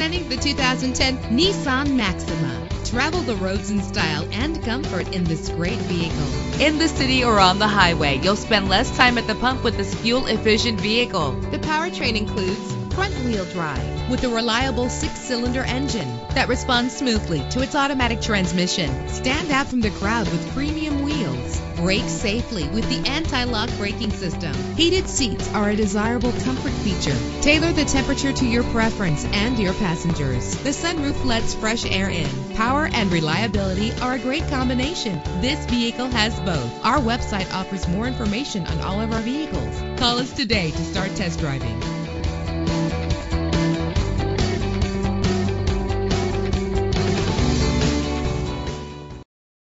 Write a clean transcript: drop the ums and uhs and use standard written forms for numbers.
Presenting the 2010 Nissan Maxima. Travel the roads in style and comfort in this great vehicle. In the city or on the highway, you'll spend less time at the pump with this fuel-efficient vehicle. The powertrain includes front-wheel drive with a reliable 6-cylinder engine that responds smoothly to its automatic transmission. Stand out from the crowd with premium wheels. Brake safely with the anti-lock braking system. Heated seats are a desirable comfort feature. Tailor the temperature to your preference and your passengers. The sunroof lets fresh air in. Power and reliability are a great combination. This vehicle has both. Our website offers more information on all of our vehicles. Call us today to start test driving.